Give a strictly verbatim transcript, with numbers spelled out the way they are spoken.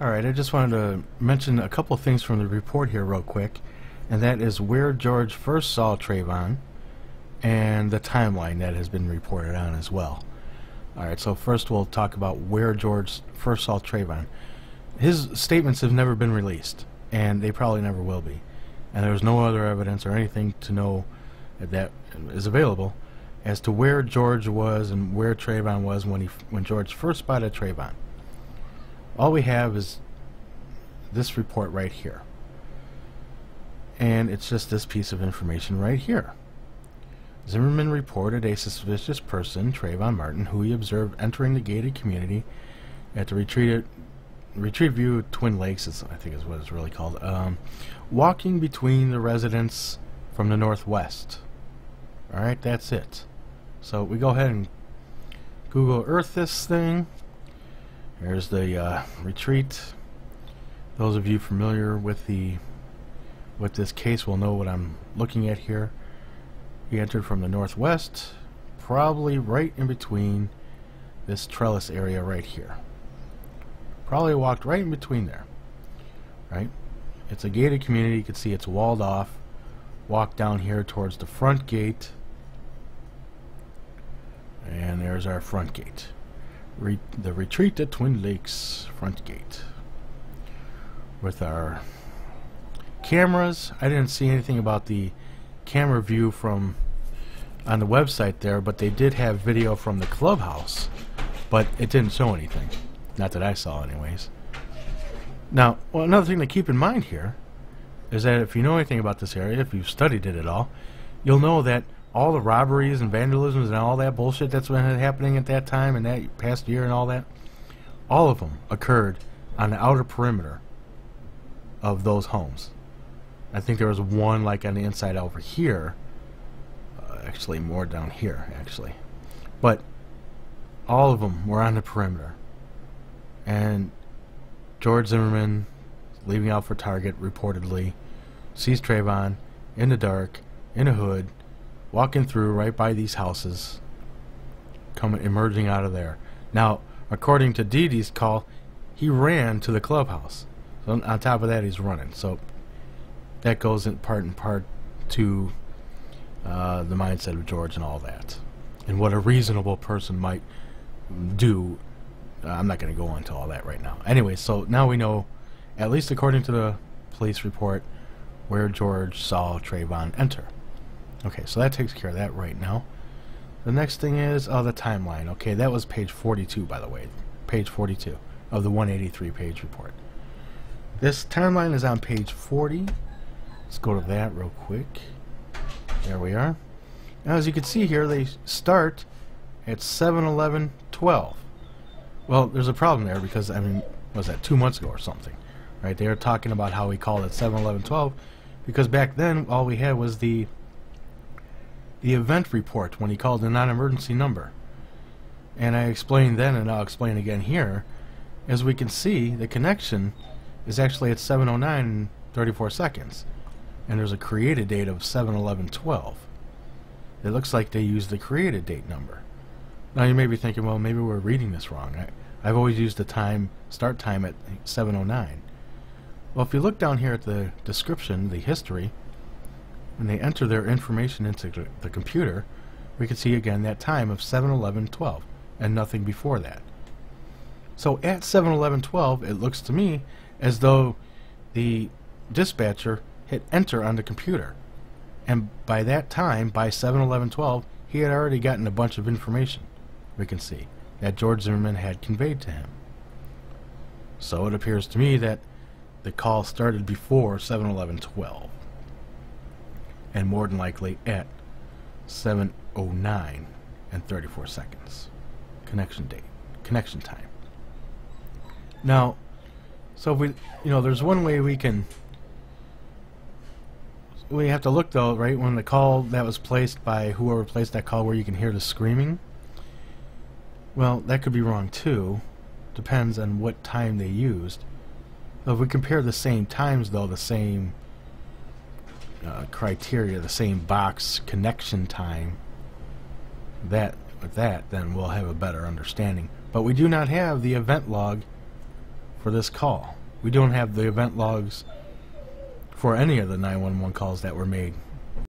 Alright, I just wanted to mention a couple things from the report here real quick, and that is where George first saw Trayvon and the timeline that has been reported on as well. Alright, so first we'll talk about where George first saw Trayvon. His statements have never been released, and they probably never will be, and there's no other evidence or anything to know that is available as to where George was and where Trayvon was when, he, when George first spotted Trayvon. All we have is this report right here, and it's just this piece of information right here. Zimmerman reported a suspicious person, Trayvon Martin, who he observed entering the gated community at the retreat retreat view Twin Lakes, is, I think is what it's really called, um, walking between the residents from the northwest. Alright, that's it. So we go ahead and Google Earth this thing. Here's the uh, retreat. Those of you familiar with the with this case will know what I'm looking at here. He entered from the northwest, probably right in between this trellis area right here. Probably walked right in between there. Right? It's a gated community. You can see it's walled off. Walked down here towards the front gate, and there's our front gate. Re the retreat at Twin Lakes front gate with our cameras. I didn't see anything about the camera view from on the website there, but they did have video from the clubhouse, but it didn't show anything, not that I saw anyways. Now, well, another thing to keep in mind here is that if you know anything about this area, if you've studied it at all, you'll know that all the robberies and vandalisms and all that bullshit that's been happening at that time and that past year and all that, all of them occurred on the outer perimeter of those homes. I think there was one like on the inside over here, uh, actually more down here actually, but all of them were on the perimeter, and George Zimmerman, leaving out for target reportedly, sees Trayvon in the dark, in a hood, walking through right by these houses, coming emerging out of there. Now, according to Dee Dee's call, he ran to the clubhouse. So on, on top of that, he's running. So that goes in part and part to uh, the mindset of George and all that, and what a reasonable person might do. Uh, I'm not going to go into all that right now. Anyway, so now we know, at least according to the police report, where George saw Trayvon enter. Okay, so that takes care of that right now. The next thing is oh, the timeline. Okay, that was page forty-two, by the way. Page forty-two of the one eighty-three page report. This timeline is on page forty. Let's go to that real quick. There we are. Now, as you can see here, they start at seven eleven twelve. Well, there's a problem there because, I mean, was that two months ago or something? Right, they were talking about how we called it seven eleven twelve because back then all we had was the the event report when he called the non-emergency number. And I explained then, and I'll explain again here, as we can see the connection is actually at seven oh nine and thirty-four seconds, and there's a created date of seven eleven twelve. It looks like they used the created date number. Now you may be thinking, well, maybe we're reading this wrong. I, I've always used the time start time at seven oh nine. Well, if you look down here at the description, the history, when they enter their information into the computer, we can see again that time of seven eleven twelve and nothing before that. So at seven eleven twelve, it looks to me as though the dispatcher hit enter on the computer, and by that time, by seven eleven twelve, he had already gotten a bunch of information, we can see, that George Zimmerman had conveyed to him. So it appears to me that the call started before seven eleven twelve, and more than likely at seven oh nine and thirty-four seconds connection date, connection time. Now, so if we, you know, there's one way we can, we have to look though, right, when the call that was placed by whoever placed that call where you can hear the screaming, well, that could be wrong too, depends on what time they used. If we compare the same times though, the same uh, criteria, the same box connection time, that with that, then we'll have a better understanding. But we do not have the event log for this call. We don't have the event logs for any of the nine one one calls that were made.